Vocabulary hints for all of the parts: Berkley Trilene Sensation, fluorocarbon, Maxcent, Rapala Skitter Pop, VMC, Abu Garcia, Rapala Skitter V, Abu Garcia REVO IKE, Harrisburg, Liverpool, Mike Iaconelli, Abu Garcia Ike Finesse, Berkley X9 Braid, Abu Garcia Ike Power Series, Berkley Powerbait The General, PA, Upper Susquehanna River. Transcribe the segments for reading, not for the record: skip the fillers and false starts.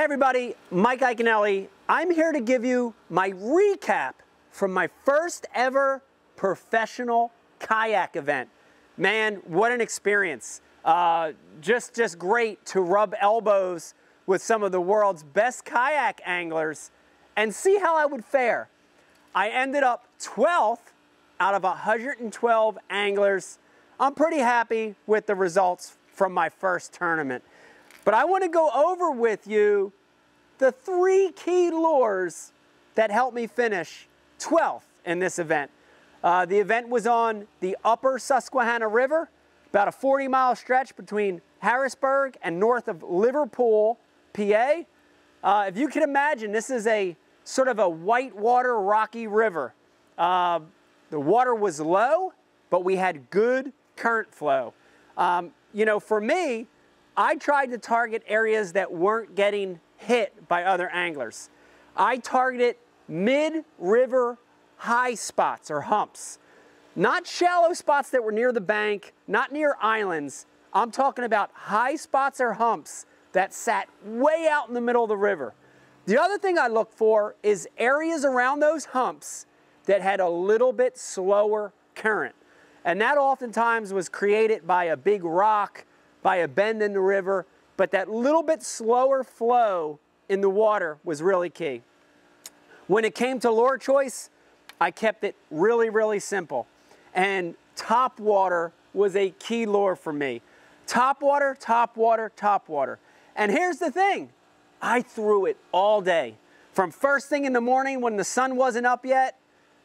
Hey everybody, Mike Iaconelli. I'm here to give you my recap from my first ever professional kayak event. Man, what an experience. Just great to rub elbows with some of the world's best kayak anglers and see how I would fare. I ended up 12th out of 112 anglers. I'm pretty happy with the results from my first tournament. But I want to go over with you the three key lures that helped me finish 12th in this event. The event was on the Upper Susquehanna River, about a 40-mile stretch between Harrisburg and north of Liverpool, PA. If you can imagine, this is a sort of a whitewater rocky river. The water was low, but we had good current flow. You know, for me, I tried to target areas that weren't getting hit by other anglers. I targeted mid-river high spots or humps, not shallow spots that were near the bank, not near islands. I'm talking about high spots or humps that sat way out in the middle of the river. The other thing I look for is areas around those humps that had a little bit slower current. And that oftentimes was created by a big rock, by a bend in the river, but that little bit slower flow in the water was really key. When it came to lure choice, I kept it really, really simple. And topwater was a key lure for me. Topwater, topwater, topwater. And here's the thing, I threw it all day. From first thing in the morning when the sun wasn't up yet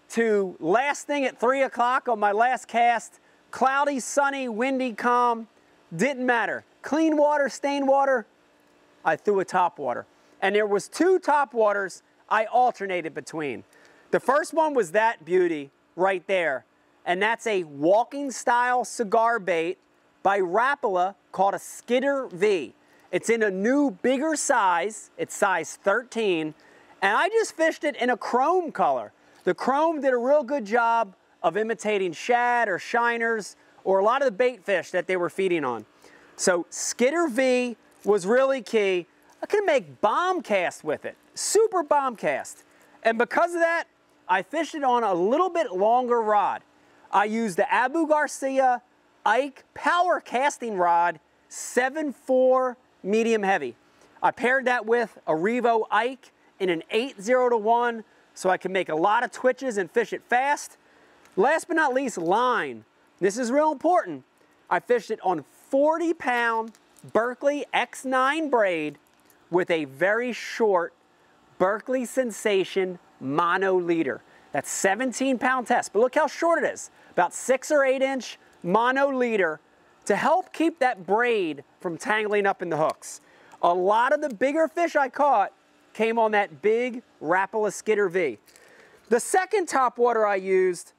to last thing at 3 o'clock on my last cast, cloudy, sunny, windy, calm, didn't matter. Clean water, stained water, I threw a topwater. And there was two topwaters I alternated between. The first one was that beauty right there. And that's a walking style cigar bait by Rapala called a Skitter V. It's in a new, bigger size. It's size 13. And I just fished it in a chrome color. The chrome did a real good job of imitating shad or shiners or a lot of the bait fish that they were feeding on. So Skitter V was really key. I could make bomb cast with it, super bomb cast. And because of that, I fished it on a little bit longer rod. I used the Abu Garcia Ike Power Casting Rod 7.4 medium heavy. I paired that with a REVO Ike in an 8.0 to 1, so I could make a lot of twitches and fish it fast. Last but not least, line. This is real important. I fished it on 40-pound Berkley X9 braid with a very short Berkley Sensation mono leader. That's 17-pound test, but look how short it is. About 6 or 8 inch mono leader to help keep that braid from tangling up in the hooks. A lot of the bigger fish I caught came on that big Rapala Skitter V. The second topwater I used,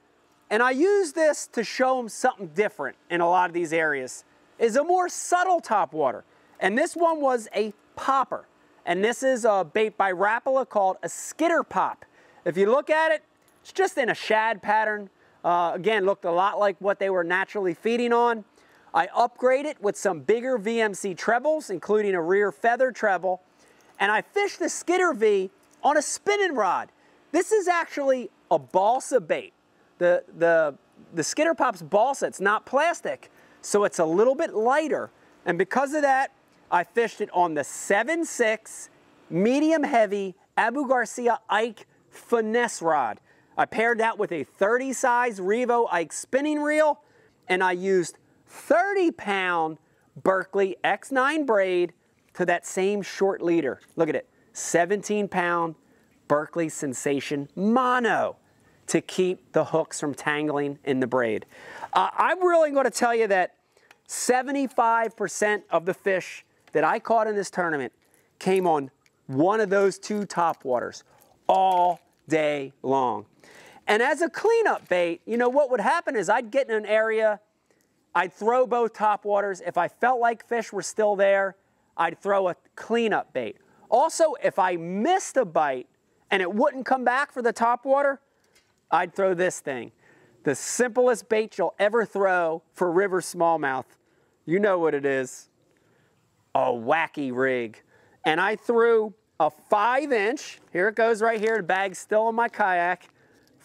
and I use this to show them something different in a lot of these areas, is a more subtle topwater. And this one was a popper. And this is a bait by Rapala called a Skitter Pop. If you look at it, it's just in a shad pattern. Again, looked a lot like what they were naturally feeding on. I upgrade it with some bigger VMC trebles, including a rear feather treble. And I fished the Skitter V on a spinning rod. This is actually a balsa bait. The Skitter Pop's balsa, it's not plastic, so it's a little bit lighter. And because of that, I fished it on the 7.6 medium heavy Abu Garcia Ike Finesse rod. I paired that with a 30 size REVO Ike spinning reel, and I used 30 pound Berkley X9 braid to that same short leader. Look at it, 17 pound Berkley Sensation mono, to keep the hooks from tangling in the braid. I'm really gonna tell you that 75% of the fish that I caught in this tournament came on one of those two topwaters all day long. And as a cleanup bait, you know, what would happen is I'd get in an area, I'd throw both topwaters. If I felt like fish were still there, I'd throw a cleanup bait. Also, if I missed a bite and it wouldn't come back for the topwater, I'd throw this thing. The simplest bait you'll ever throw for river smallmouth. You know what it is. A wacky rig. and I threw a 5-inch, here it goes right here, the bag's still in my kayak,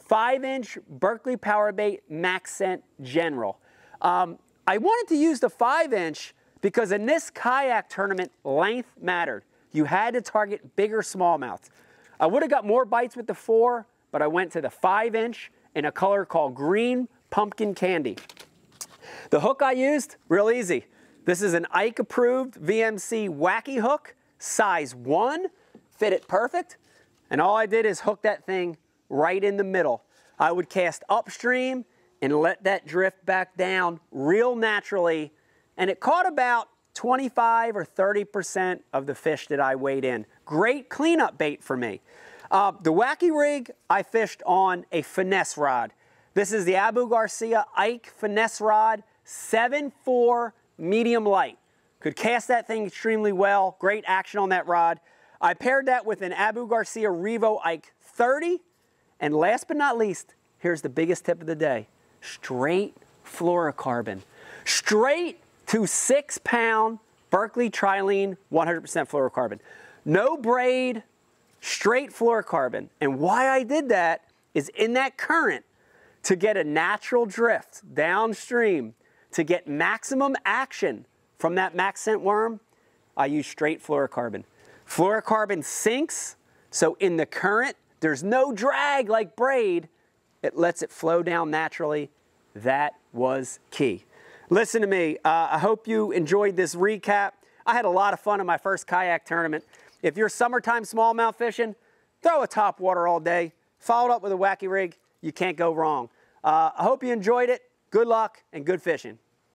5-inch Berkley Powerbait Maxcent General. I wanted to use the 5-inch because in this kayak tournament, length mattered. You had to target bigger smallmouth. I would have got more bites with the 4, but I went to the 5-inch in a color called Green Pumpkin Candy. The hook I used, real easy. This is an Ike Approved VMC Wacky Hook, size 1, fit it perfect. And all I did is hook that thing right in the middle. I would cast upstream and let that drift back down real naturally, and it caught about 25 or 30% of the fish that I weighed in. Great cleanup bait for me. The wacky rig, I fished on a finesse rod. This is the Abu Garcia Ike Finesse Rod 7.4 medium light. Could cast that thing extremely well, great action on that rod. I paired that with an Abu Garcia REVO Ike 30, and last but not least, here's the biggest tip of the day, straight fluorocarbon. Straight to 6-pound Berkley Trilene 100% fluorocarbon. No braid, straight fluorocarbon. And why I did that is in that current to get a natural drift downstream, to get maximum action from that Maxcent worm, I use straight fluorocarbon. Fluorocarbon sinks, so in the current, there's no drag like braid. It lets it flow down naturally. That was key. Listen to me, I hope you enjoyed this recap. I had a lot of fun in my first kayak tournament. If you're summertime smallmouth fishing, throw a topwater all day, followed up with a wacky rig, you can't go wrong. I hope you enjoyed it. Good luck and good fishing.